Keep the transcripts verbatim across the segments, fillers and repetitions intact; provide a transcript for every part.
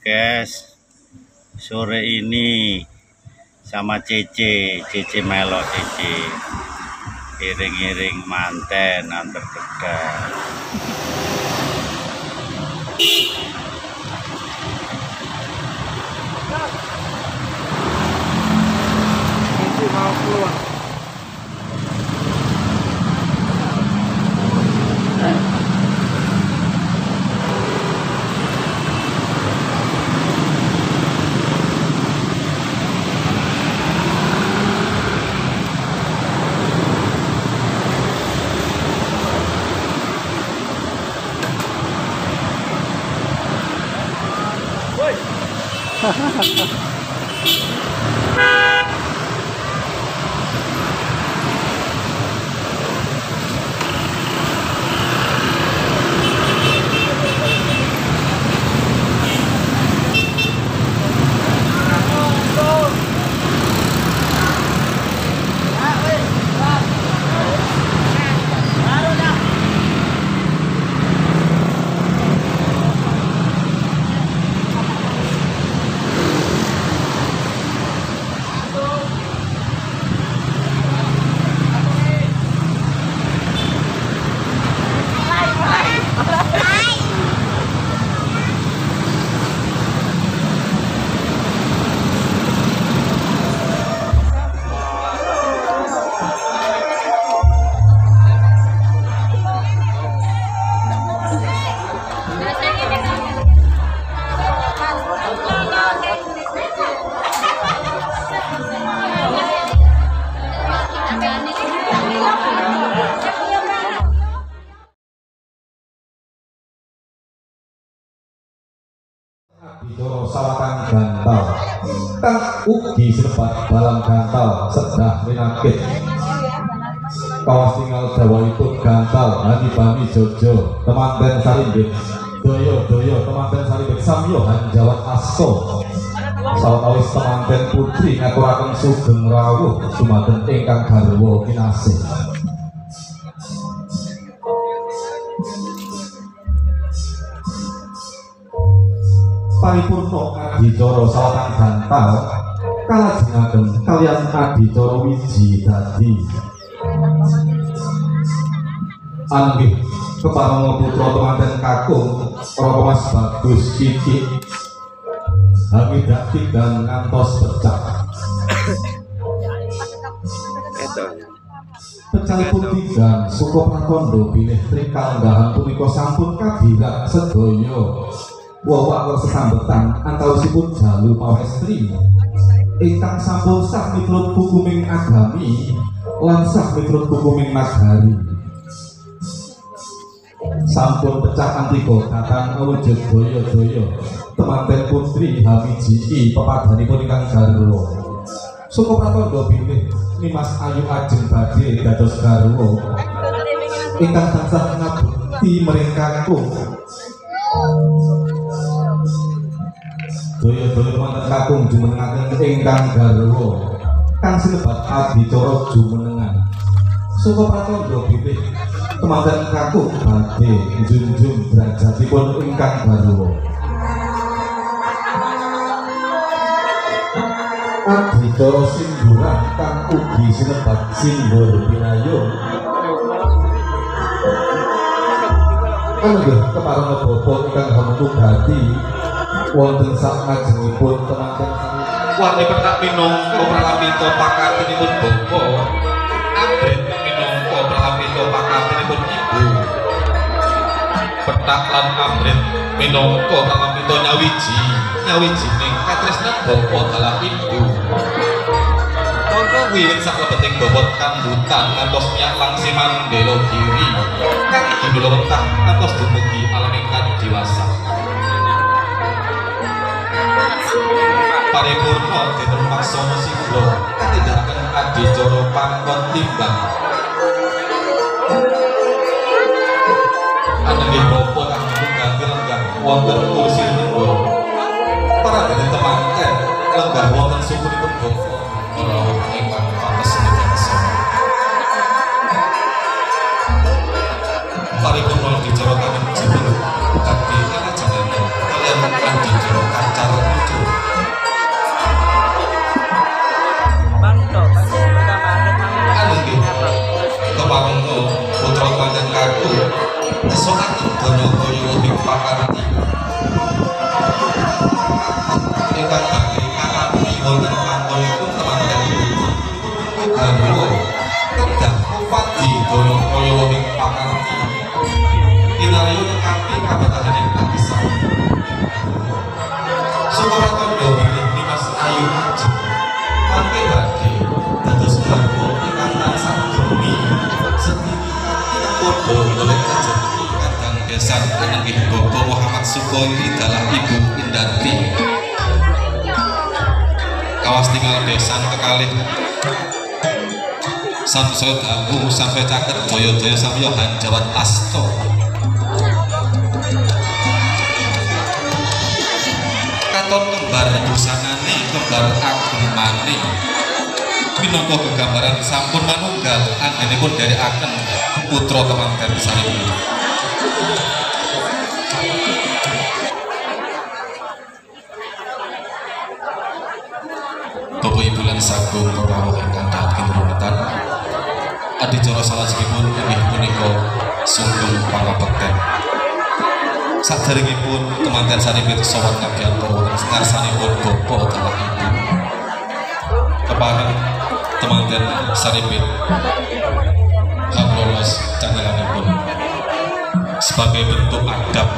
Guys, sore ini sama Cece, Cece Melo, Cece iring-iring manten antar kedai. Cece mau keluar. Bidoro sawatan gantal tak ugi sepat balang gantal sedah minakit kawas tinggal jawa itu gantal hati bami jojo temanten saribik doyo doyo temanten saribik samyo hanjawat aso sawatawis temanten putri ngaturakan sugeng rawuh sumaden ingkang garwo kinasih. Paripurno Aditoro sawatan gantal kalajengaken kalian Aditoro wiji dadi anggih kepareng putra temanten kakung para mas bagus cicik hamidak dan ngantos pecah pecah pun tiga suko prakondo bilih trikanggahan punika sampun kabira sedoyo. Wawak wow, sesambetan antawisipun jalu pawestri ingkang sampun sah miturut hukuming agami lan sah miturut hukuming nagari sampun pecah antigo datang wujud doyo-doyo temanten putri hamiji pepadanipun ingkang garwa suko pratandha bilih Nimas Ayu Ajeng badhe dados garwa ingkang tansah ngabekti meringkangku doyo-doyo temanten kakung jumenengaken ingkang garwa kang sinebat Aditoro jumenengan suko pratandha bilih temanten kakung badhe njunjung derajatipun ingkang garwa Aditoro Simburan kang ugi sinebat Simbur Pinayo anggih kepareng bapa ingkang hamtu gati wonten sakajengipun temanten wonten petak minangka pralambita pakatenipun bapa abet minangka pralambita pakatenipun ibu petak lan abet minangka pralambita nyawiji nyawijining katresnan bapa dalam ibu monggo wiwit saklebeting bobot kambutan ngantos nyak langsiman bela diri kang hidul wetah ngantos dumugi alam ingkang dewasa. paripurno dinten maksono siglo katindakan adicara pangkon timbang ananging bapa kanggo ganti lenggah wonten kursi nembur para dene temangken lenggah wonten sukunipun bapa kula ingkang pates sedasa paripurno dicara kangen jipun kati kalajengan kalian adicara kacar sokan dono koyo ing pakarti ingkang bakri karanti wonten pangkonipun temanten kanggo kedah upadi dono koyo ing pakarti kinaryo kanthi kabetahan ing pakisan sumaraton bilih Dimas Ayu Ajeng mangke badhe dados garwa ingkang tansah geni sedaya padha golek kajeng Desar Anangih Bapak Muhammad Sukoiri dalam Ibu Indarti kawas tinggal desan kekalih satu saya dangu sampai caket doyo doyo sampai yohan jawat asto katon kembar busanani kembar agung mani minangka kegambaran sampun manunggal anggene pun dari aken putra teman dan saling Bapak Ibu lan sagung pawuh ingkang dhateng rumetan adicara salajengipun inggih punika sungguh pangabekten saderengipun kemanten sanipun sawat kabeh wonten ngarsanipun Bapak telah Ibu kepareng kemanten sanipun kapulos canggalanipun sebagai bentuk adab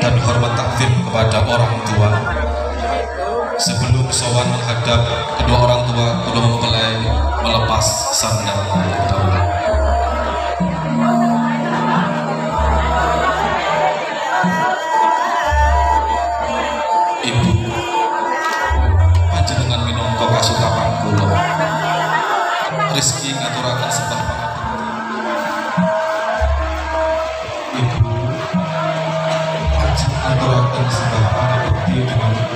dan hormat takdim kepada orang tua. Sebelum sowan menghadap kedua orang tua kudu mempelai melepas sandal orang tua. Ibu, panjenengan minangka kasukapan kula. Rezeki ngaturaken sebab pangapunten. Ibu, panjenengan ngaturaken sebab pangapunten dengan ibu.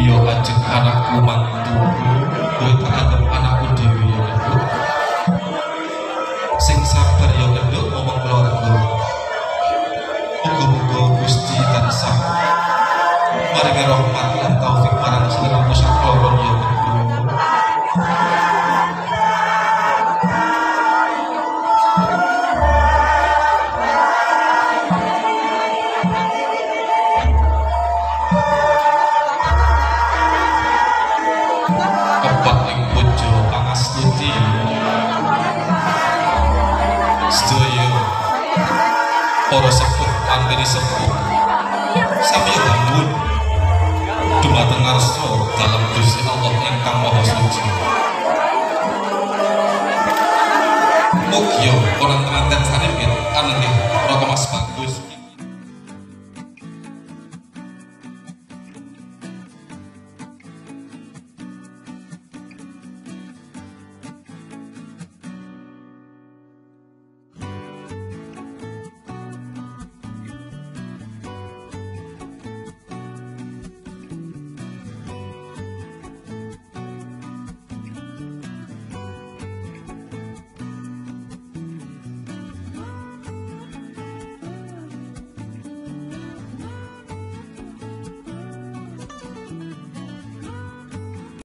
Yo ajeng anakku mantu kowe tak anggap anakku dhewe ya maringi rahmat lan taufik marang sedherek sakloron ya disebut sambil bangun dumateng ngarsa dalam Gusti Allah ingkang Maha Suci. Mugi orang teman-teman sanipun anggih roko Mas Bagus.